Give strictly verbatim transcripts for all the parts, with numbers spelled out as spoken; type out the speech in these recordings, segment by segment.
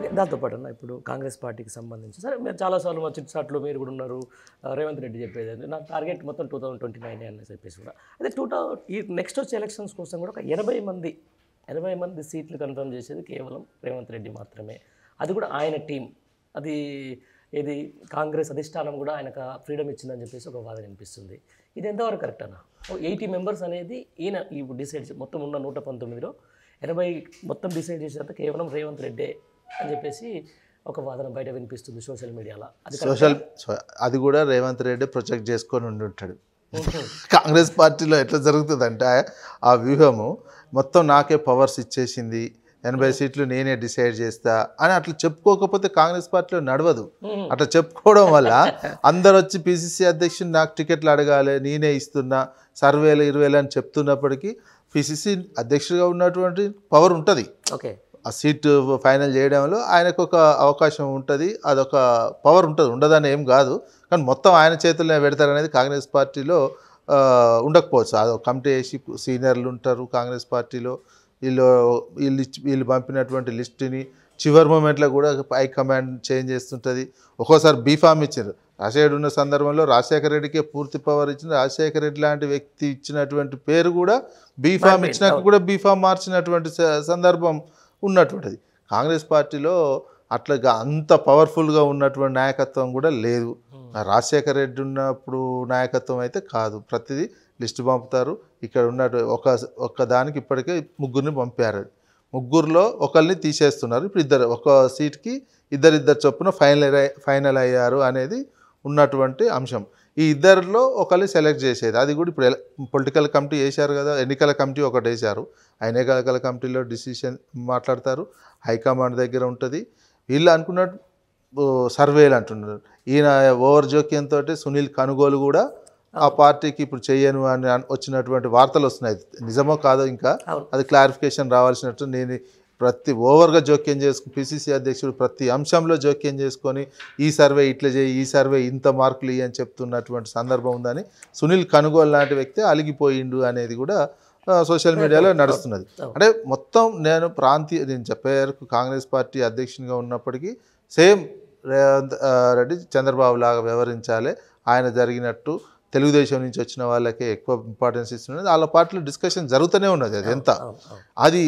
Okay, దాంతో పాటు అన్న ఇప్పుడు కాంగ్రెస్ పార్టీకి సంబంధించి సరే మీరు చాలాసార్లు మా చిట్సాట్లో మీరు కూడా ఉన్నారు, రేవంత్ రెడ్డి చెప్పేది నా టార్గెట్ మొత్తం టూ థౌసండ్ ట్వంటీ నైన్ అని చెప్పేసి కూడా అదే టూ థౌసండ్ ఈ నెక్స్ట్ వచ్చే ఎలక్షన్స్ కోసం కూడా ఒక ఎనభై మంది ఎనభై మంది సీట్లు కన్ఫర్మ్ చేసేది కేవలం రేవంత్ రెడ్డి మాత్రమే. అది కూడా ఆయన టీం, అది ఇది కాంగ్రెస్ అధిష్టానం కూడా ఆయనకు ఫ్రీడమ్ ఇచ్చిందని చెప్పేసి ఒక వాదన అనిపిస్తుంది. ఇది ఎంతవరకు కరెక్ట్ అన్న? ఎయిటీ మెంబర్స్ అనేది ఈయన ఇప్పుడు డిసైడ్ మొత్తం ఉన్న నూట పంతొమ్మిదిలో ఎనభై మొత్తం డిసైడ్ చేసినంత కేవలం రేవంత్ రెడ్డే అని చెప్పేసి ఒక వాదన బయట వినిపిస్తుంది సోషల్ మీడియాలో. అది సోషల్ అది కూడా రేవంత్ రెడ్డి ప్రొజెక్ట్ చేసుకొని ఉండి ఉంటాడు. కాంగ్రెస్ పార్టీలో ఎట్లా జరుగుతుందంటే ఆ వ్యూహము మొత్తం నాకే పవర్స్ ఇచ్చేసింది, ఎనభై సీట్లు నేనే డిసైడ్ చేస్తా అని అట్లా చెప్పుకోకపోతే కాంగ్రెస్ పార్టీలో నడవదు. అట్లా చెప్పుకోవడం వల్ల అందరు వచ్చి పీసీసీ అధ్యక్షుడు నాకు టికెట్లు అడగాలి, నేనే ఇస్తున్నా, సర్వేలు ఇరవైలు అని చెప్తున్నప్పటికీ పీసీసీ అధ్యక్షుడిగా ఉన్నటువంటి పవర్ ఉంటుంది. ఓకే, ఆ సీటు ఫైనల్ చేయడంలో ఆయనకు ఒక అవకాశం ఉంటుంది, అదొక పవర్ ఉంటుంది, ఉండదని ఏం కాదు. కానీ మొత్తం ఆయన చేతుల్లో పెడతారనేది కాంగ్రెస్ పార్టీలో ఉండకపోవచ్చు. అది కమిటీ వేసి సీనియర్లు ఉంటారు కాంగ్రెస్ పార్టీలో, వీళ్ళు వీళ్ళు వీళ్ళు పంపినటువంటి లిస్టుని చివరి మూమెంట్లో కూడా హైకమాండ్ చేంజ్ చేస్తుంటుంది. ఒక్కోసారి బీఫామ్ ఇచ్చారు రాజశేఖర్ ఉన్న సందర్భంలో, రాజశేఖర రెడ్డికే పూర్తి పవర్ ఇచ్చిన రాజశేఖర రెడ్డి లాంటి వ్యక్తి ఇచ్చినటువంటి పేరు కూడా బీఫామ్ ఇచ్చినాక కూడా బీఫామ్ మార్చినటువంటి సందర్భం ఉన్నటువంటిది. కాంగ్రెస్ పార్టీలో అట్లాగా అంత పవర్ఫుల్గా ఉన్నటువంటి నాయకత్వం కూడా లేదు. రాజశేఖర రెడ్డి ఉన్నప్పుడు నాయకత్వం అయితే కాదు, ప్రతిదీ లిస్టు పంపుతారు. ఇక్కడ ఉన్న ఒక ఒక్క దానికి ఇప్పటికే ముగ్గురిని పంపారు, ముగ్గురులో ఒకరిని తీసేస్తున్నారు. ఇప్పుడు ఇద్దరు ఒక సీట్కి ఇద్దరిద్దరు చొప్పున ఫైనల్ ఫైనల్ అయ్యారు అనేది ఉన్నటువంటి అంశం. ఈ ఇద్దరిలో ఒకరిని సెలెక్ట్ చేసేది, అది కూడా ఇప్పుడు పొలిటికల్ కమిటీ వేశారు కదా, ఎన్నికల కమిటీ ఒకటి వేశారు. ఆ ఎన్నికల కమిటీలో డిసిషన్ మాట్లాడతారు, హైకమాండ్ దగ్గర ఉంటుంది. వీళ్ళు అనుకున్నట్టు సర్వేలు అంటున్నారు. ఈయన ఓవర్ జోక్యంతో సునీల్ కనుగోలు కూడా ఆ పార్టీకి ఇప్పుడు చెయ్యను అని వచ్చినటువంటి వార్తలు వస్తున్నాయి. నిజమో కాదో ఇంకా అది క్లారిఫికేషన్ రావాల్సినట్టు. నేను ప్రతి ఓవర్గా జోక్యం చేసుకుని పీసీసీ అధ్యక్షుడు ప్రతి అంశంలో జోక్యం చేసుకొని ఈ సర్వే ఇట్లా చేయి, ఈ సర్వే ఇంత మార్కులు ఇవి అని చెప్తున్నటువంటి సందర్భం ఉందని సునీల్ కనుగోలు లాంటి వ్యక్తి అలిగిపోయిండు అనేది కూడా సోషల్ మీడియాలో నడుస్తున్నది. అంటే మొత్తం నేను ప్రాంతీయ నేను చెప్పే వరకు కాంగ్రెస్ పార్టీ అధ్యక్షునిగా ఉన్నప్పటికీ సేమ్ రేవంత్ రెడ్డి చంద్రబాబు లాగా వ్యవహరించాలి. ఆయన జరిగినట్టు తెలుగుదేశం నుంచి వచ్చిన వాళ్ళకే ఎక్కువ ఇంపార్టెన్స్ ఇస్తున్నది. వాళ్ళ పార్టీలో డిస్కషన్ జరుగుతూనే ఉన్నది. అది ఎంత అది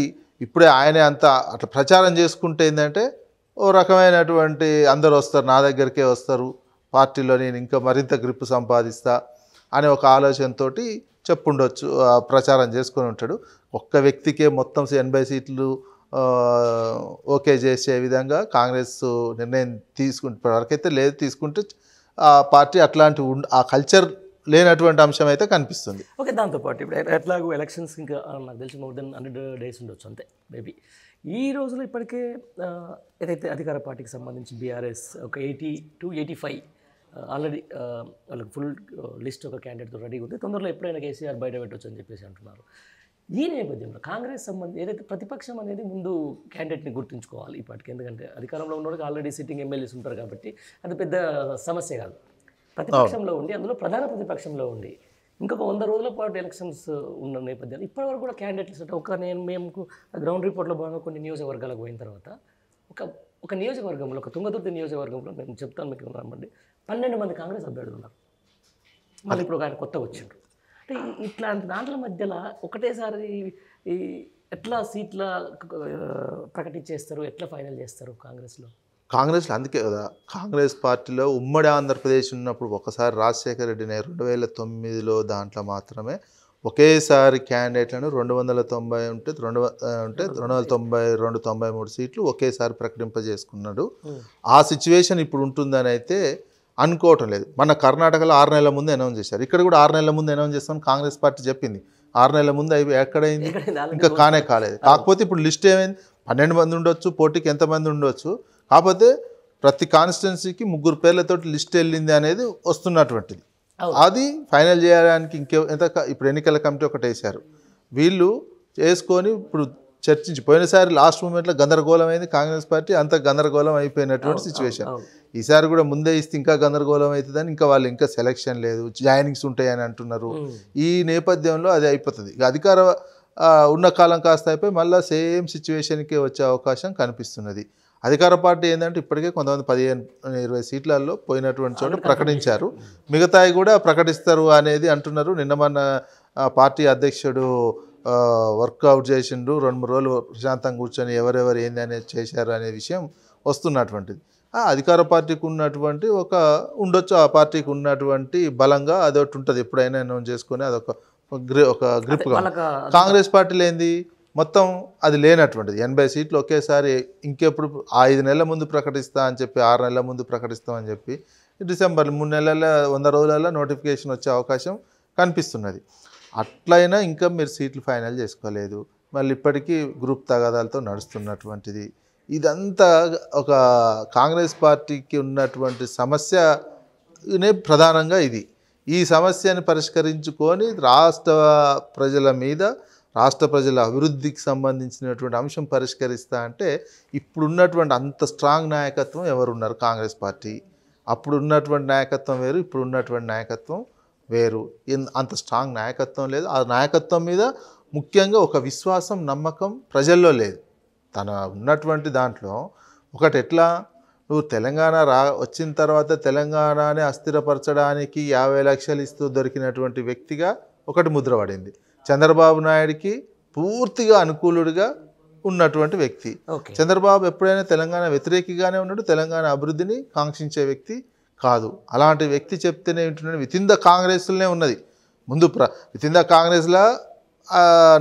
ఇప్పుడే ఆయనే అంత అట్లా ప్రచారం చేసుకుంటే ఏంటంటే ఓ రకమైనటువంటి అందరు వస్తారు, నా దగ్గరికే వస్తారు, పార్టీలో నేను ఇంకా మరింత గ్రిప్ సంపాదిస్తా అనే ఒక ఆలోచనతో చెప్పుండొచ్చు, ప్రచారం చేసుకొని ఉంటాడు. ఒక్క వ్యక్తికే మొత్తం ఎనభై సీట్లు ఓకే చేసే విధంగా కాంగ్రెస్ నిర్ణయం తీసుకుంటే ఇప్పటివరకైతే లేదు. తీసుకుంటే ఆ పార్టీ అట్లాంటి ఆ కల్చర్ లేనటువంటి అంశం అయితే కనిపిస్తుంది. ఓకే, దాంతోపాటు ఇప్పుడు ఎట్లాగో ఎలక్షన్స్ ఇంకా నాకు తెలిసి మోర్ దెన్ హండ్రెడ్ డేస్ ఉండొచ్చు అంతే మేబీ. ఈ రోజులో ఇప్పటికే ఏదైతే అధికార పార్టీకి సంబంధించి బీఆర్ఎస్ ఒక eighty to eighty five already వాళ్ళకి ఫుల్ లిస్ట్ ఒక క్యాండిడేట్తో రెడీగా ఉంది. తొందరలో ఎప్పుడైనా కేసీఆర్ బయట పెట్టవచ్చు అని చెప్పేసి అంటున్నారు. ఈ నేపథ్యంలో కాంగ్రెస్ సంబంధించి ఏదైతే ప్రతిపక్షం అనేది ముందు క్యాండిడేట్ని గుర్తుంచుకోవాలి ఇప్పటికి, ఎందుకంటే అధికారంలో ఉన్నవాడికి ఆల్రెడీ సిట్టింగ్ ఎమ్మెల్యేస్ ఉంటారు కాబట్టి అది పెద్ద సమస్య కాదు. ప్రతిపక్షంలో ఉండి అందులో ప్రధాన ప్రతిపక్షంలో ఉండి ఇంకొక వంద రోజుల పాటు ఎలక్షన్స్ ఉన్న నేపథ్యంలో ఇప్పటివరకు కూడా క్యాండిడేట్స్ అంటే ఒక నేను మేము గ్రౌండ్ రిపోర్ట్లో బాగా కొన్ని నియోజకవర్గాలకు పోయిన తర్వాత ఒక ఒక నియోజకవర్గంలో ఒక తుంగతుర్తి నియోజకవర్గంలో నేను చెప్తాను మీకు రమ్మండి, పన్నెండు మంది కాంగ్రెస్ అభ్యర్థులు ఉన్నారు. మళ్ళీ ఇప్పుడు ఆయన కొత్తగా వచ్చిండ్రు. అంటే ఇట్లాంటి దాంట్ల మధ్యలో ఒకటేసారి ఈ ఎట్లా సీట్ల ప్రకటించేస్తారు, ఎట్లా ఫైనల్ చేస్తారు కాంగ్రెస్లో? కాంగ్రెస్లో అందుకే కదా కాంగ్రెస్ పార్టీలో ఉమ్మడి ఆంధ్రప్రదేశ్ ఉన్నప్పుడు ఒకసారి రాజశేఖర రెడ్డిని రెండు వేల తొమ్మిదిలో దాంట్లో మాత్రమే ఒకేసారి క్యాండిడేట్లను రెండు వందల తొంభై ఉంటే రెండు ఉంటే రెండు వందల తొంభై రెండు తొంభై మూడు సీట్లు ఒకేసారి ప్రకటింపజేసుకున్నాడు. ఆ సిచ్యువేషన్ ఇప్పుడు ఉంటుందని అయితే అనుకోవటం లేదు. మన కర్ణాటకలో ఆరు నెలల ముందు అనౌన్స్ చేశారు, ఇక్కడ కూడా ఆరు నెలల ముందు అనౌన్స్ చేస్తామని కాంగ్రెస్ పార్టీ చెప్పింది. ఆరు నెలల ముందు అవి ఎక్కడైంది, ఇంకా కానే కాలేదు. కాకపోతే ఇప్పుడు లిస్ట్ ఏమైంది, పన్నెండు మంది ఉండొచ్చు, పోటీకి ఎంతమంది ఉండొచ్చు, కాకపోతే ప్రతి కాన్స్టిట్యున్సీకి ముగ్గురు పేర్లతో లిస్ట్ వెళ్ళింది అనేది వస్తున్నటువంటిది. అది ఫైనల్ చేయడానికి ఇంకే ఎంత ఇప్పుడు ఎన్నికల కమిటీ ఒకటి వేశారు, వీళ్ళు వేసుకొని ఇప్పుడు చర్చించి పోయినసారి లాస్ట్ మూమెంట్లో గందరగోళం అయింది కాంగ్రెస్ పార్టీ, అంత గందరగోళం అయిపోయినటువంటి సిచ్యువేషన్. ఈసారి కూడా ముందే ఇస్తే ఇంకా గందరగోళం అవుతుందని ఇంకా వాళ్ళు ఇంకా సెలక్షన్ లేదు, జాయినింగ్స్ ఉంటాయని అంటున్నారు. ఈ నేపథ్యంలో అది అయిపోతుంది. అధికార ఉన్న కాలం కాస్త అయిపోయి మళ్ళీ సేమ్ సిచ్యువేషన్కే వచ్చే అవకాశం కనిపిస్తున్నది. అధికార పార్టీ ఏందంటే ఇప్పటికే కొంతమంది పదిహేను ఇరవై సీట్లలో పోయినటువంటి చోట ప్రకటించారు, మిగతాయి కూడా ప్రకటిస్తారు అనేది అంటున్నారు. నిన్న మన పార్టీ అధ్యక్షుడు వర్కౌట్ చేసిండు, రెండు మూడు రోజులు ప్రశాంతంగా కూర్చొని ఎవరెవరు ఏంది అనేది చేశారు అనే విషయం వస్తున్నటువంటిది. ఆ అధికార పార్టీకి ఉన్నటువంటి ఒక ఉండొచ్చు, ఆ పార్టీకి ఉన్నటువంటి బలంగా అదొకటి ఉంటుంది, ఎప్పుడైనా అనౌన్స్ చేసుకొని అదొక ఒక గ్రిప్గా. కాంగ్రెస్ పార్టీలో ఏంది మొత్తం అది లేనటువంటిది. ఎనభై సీట్లు ఒకేసారి ఇంకెప్పుడు ఐదు నెలల ముందు ప్రకటిస్తా అని చెప్పి, ఆరు నెలల ముందు ప్రకటిస్తామని చెప్పి, డిసెంబర్ మూడు నెలల వంద రోజులలో నోటిఫికేషన్ వచ్చే అవకాశం కనిపిస్తున్నది. అట్లయినా ఇంకా మీరు సీట్లు ఫైనల్ చేసుకోలేదు, మళ్ళీ ఇప్పటికీ గ్రూప్ తగాదాలతో నడుస్తున్నటువంటిది. ఇదంతా ఒక కాంగ్రెస్ పార్టీకి ఉన్నటువంటి సమస్యనే ప్రధానంగా ఇది. ఈ సమస్యను పరిష్కరించుకొని రాష్ట్ర ప్రజల మీద, రాష్ట్ర ప్రజల అభివృద్ధికి సంబంధించినటువంటి అంశం పరిష్కరిస్తా అంటే ఇప్పుడున్నటువంటి అంత స్ట్రాంగ్ నాయకత్వం ఎవరున్నారు కాంగ్రెస్ పార్టీ. అప్పుడున్నటువంటి నాయకత్వం వేరు, ఇప్పుడున్నటువంటి నాయకత్వం వేరు. అంత స్ట్రాంగ్ నాయకత్వం లేదు. ఆ నాయకత్వం మీద ముఖ్యంగా ఒక విశ్వాసం, నమ్మకం ప్రజల్లో లేదు. తన ఉన్నటువంటి దాంట్లో ఒకటి ఎట్లా, నువ్వు తెలంగాణ రా వచ్చిన తర్వాత తెలంగాణనే అస్థిరపరచడానికి యాభై లక్షలు ఇస్తూ దొరికినటువంటి వ్యక్తిగా ఒకటి ముద్ర పడింది. చంద్రబాబు నాయుడికి పూర్తిగా అనుకూలుడిగా ఉన్నటువంటి వ్యక్తి. చంద్రబాబు ఎప్పుడైనా తెలంగాణ వ్యతిరేకిగానే ఉన్నాడు, తెలంగాణ అభివృద్ధిని కాంక్షించే వ్యక్తి కాదు. అలాంటి వ్యక్తి చెప్తేనే వింటున్నాడు. వితిన్ ద కాంగ్రెస్లోనే ఉన్నది ముందు, ప్ర వితిన్ ద కాంగ్రెస్లో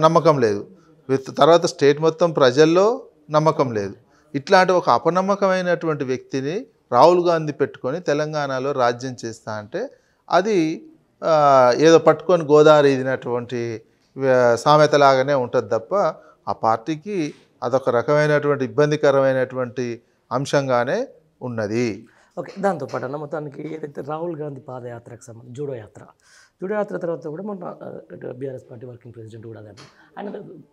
నమ్మకం లేదు, తర్వాత స్టేట్ మొత్తం ప్రజల్లో నమ్మకం లేదు. ఇట్లాంటి ఒక అపనమ్మకమైనటువంటి వ్యక్తిని రాహుల్ గాంధీ పెట్టుకొని తెలంగాణలో రాజ్యం చేస్తా అంటే అది ఏదో పట్టుకొని గోదావరి ఇదినటువంటి సామెతలాగానే ఉంటుంది తప్ప ఆ పార్టీకి అదొక రకమైనటువంటి ఇబ్బందికరమైనటువంటి అంశంగానే ఉన్నది. ఓకే, దాంతోపాటు అన్న మొత్తానికి ఏదైతే రాహుల్ గాంధీ పాదయాత్రకు సంబంధించి జూడో యాత్ర, జూడో యాత్ర తర్వాత కూడా మొన్న బీఆర్ఎస్ పార్టీ వర్కింగ్ ప్రెసిడెంట్ కూడా అదే ఆయన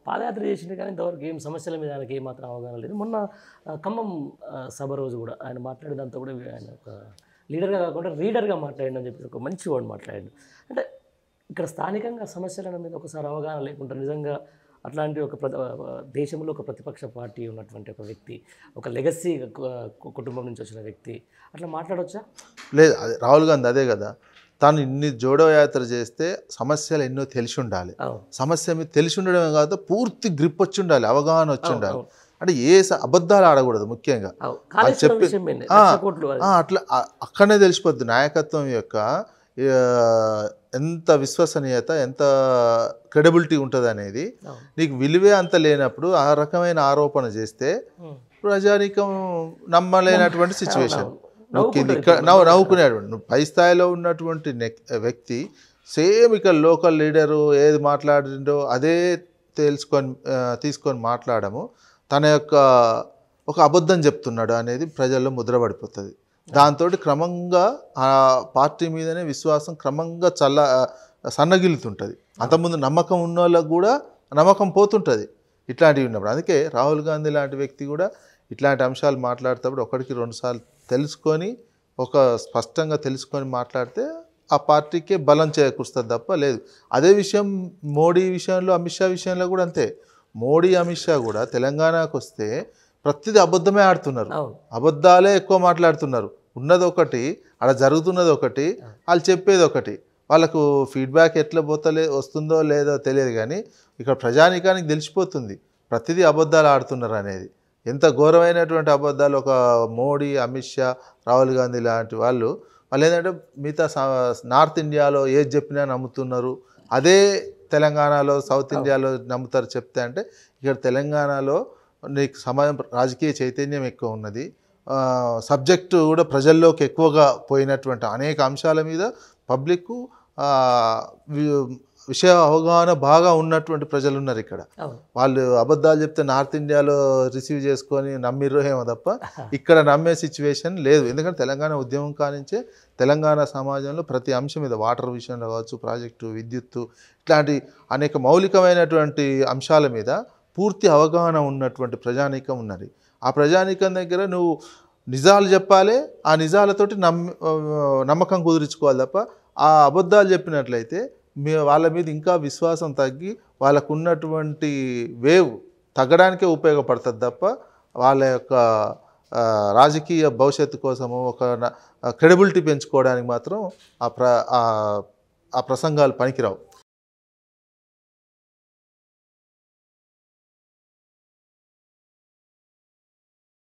పాదయాత్ర చేసింది, కానీ ఇంతవరకు ఏం సమస్యల మీద ఆయనకి ఏమాత్రం అవగాహన లేదు. మొన్న ఖమ్మం సభ రోజు కూడా ఆయన మాట్లాడేదంతా కూడా ఆయన ఒక లీడర్గా కాకుండా రీడర్గా మాట్లాడిన చెప్పి ఒక మంచి వాడు మాట్లాడాడు. అంటే ఇక్కడ స్థానికంగా సమస్యల మీద ఒకసారి అవగాహన లేకుండా నిజంగా అట్లాంటి ఒక ప్రతి దేశంలో ఒక ప్రతిపక్ష పార్టీ ఉన్నటువంటి ఒక వ్యక్తి, ఒక లెగసీ కుటుంబం నుంచి వచ్చిన వ్యక్తి అట్లా మాట్లాడవచ్చా? లేదు, అదే రాహుల్ గాంధీ అదే కదా, తాను ఇన్ని జోడో యాత్ర చేస్తే సమస్యలు ఎన్నో తెలిసి ఉండాలి. సమస్య మీద తెలిసి ఉండడమే కాదు, పూర్తి గ్రిప్ వచ్చి ఉండాలి, అవగాహన వచ్చి ఉండాలి. అంటే ఏ అబద్ధాలు ఆడకూడదు ముఖ్యంగా చెప్పి అట్లా అక్కడనే తెలిసిపోద్ది నాయకత్వం యొక్క ఎంత విశ్వసనీయత, ఎంత క్రెడిబిలిటీ ఉంటుంది అనేది. నీకు విలువే అంత లేనప్పుడు ఆ రకమైన ఆరోపణ చేస్తే ప్రజానీకం నమ్మలేనటువంటి సిచ్యువేషన్. నవ్వు నవ్వుకునేటువంటి నువ్వు పై స్థాయిలో ఉన్నటువంటి వ్యక్తి సేమ్ ఇక్కడ లోకల్ లీడరు ఏది మాట్లాడిందో అదే తెలుసుకొని తీసుకొని మాట్లాడము, తన యొక్క ఒక అబద్ధం చెప్తున్నాడు అనేది ప్రజల్లో ముద్రపడిపోతుంది. దాంతో క్రమంగా ఆ పార్టీ మీదనే విశ్వాసం క్రమంగా చల్ల సన్నగిలుతుంటుంది. అంతకుముందు నమ్మకం ఉన్న వాళ్ళకు కూడా నమ్మకం పోతుంటుంది ఇట్లాంటివి ఉన్నప్పుడు. అందుకే రాహుల్ గాంధీ లాంటి వ్యక్తి కూడా ఇట్లాంటి అంశాలు మాట్లాడేటప్పుడు ఒకటికి రెండుసార్లు తెలుసుకొని, ఒక స్పష్టంగా తెలుసుకొని మాట్లాడితే ఆ పార్టీకే బలం చేకూరుస్తుంది తప్ప లేదు. అదే విషయం మోడీ విషయంలో, అమిత్ షా విషయంలో కూడా అంతే. మోడీ అమిత్ షా కూడా తెలంగాణకు వస్తే ప్రతిదీ అబద్ధమే ఆడుతున్నారు, అబద్ధాలే ఎక్కువ మాట్లాడుతున్నారు. ఉన్నది ఒకటి, అక్కడ జరుగుతున్నది ఒకటి, వాళ్ళు చెప్పేది ఒకటి. వాళ్ళకు ఫీడ్బ్యాక్ ఎట్లా పోతలే వస్తుందో లేదో తెలియదు, కానీ ఇక్కడ ప్రజానీకానికి తెలిసిపోతుంది ప్రతిదీ అబద్ధాలు ఆడుతున్నారు అనేది. ఎంత ఘోరమైనటువంటి అబద్ధాలు ఒక మోడీ, అమిత్ షా, రాహుల్ గాంధీ లాంటి వాళ్ళు. వాళ్ళు ఏంటంటే మిగతా నార్త్ ఇండియాలో ఏది చెప్పినా నమ్ముతున్నారు, అదే తెలంగాణలో సౌత్ ఇండియాలో నమ్ముతారు చెప్తే. అంటే ఇక్కడ తెలంగాణలో నీకు సమాజం రాజకీయ చైతన్యం ఎక్కువ ఉన్నది, సబ్జెక్టు కూడా ప్రజల్లోకి ఎక్కువగా పోయినటువంటి అనేక అంశాల మీద పబ్లిక్ విషయ అవగాహన బాగా ఉన్నటువంటి ప్రజలు ఉన్నారు ఇక్కడ. వాళ్ళు అబద్ధాలు చెప్తే నార్త్ ఇండియాలో రిసీవ్ చేసుకొని నమ్మిర్రో ఏమో తప్ప ఇక్కడ నమ్మే సిచ్యువేషన్ లేదు. ఎందుకంటే తెలంగాణ ఉద్యమం కానించే తెలంగాణ సమాజంలో ప్రతి అంశం మీద, వాటర్ విషయంలో కావచ్చు, ప్రాజెక్టు, విద్యుత్తు, ఇట్లాంటి అనేక మౌలికమైనటువంటి అంశాల మీద పూర్తి అవగాహన ఉన్నటువంటి ప్రజానీకం ఉన్నది. ఆ ప్రజానీకం దగ్గర నువ్వు నిజాలు చెప్పాలి, ఆ నిజాలతోటి నమ్మ నమ్మకం కుదుర్చుకోవాలి తప్ప ఆ అబద్ధాలు చెప్పినట్లయితే మీ వాళ్ళ మీద ఇంకా విశ్వాసం తగ్గి వాళ్ళకు ఉన్నటువంటి వేవ్ తగ్గడానికే ఉపయోగపడుతుంది తప్ప వాళ్ళ యొక్క రాజకీయ భవిష్యత్తు కోసము ఒక క్రెడిబిలిటీ పెంచుకోవడానికి మాత్రం ఆ ప్ర ఆ ప్రసంగాలు పనికిరావు.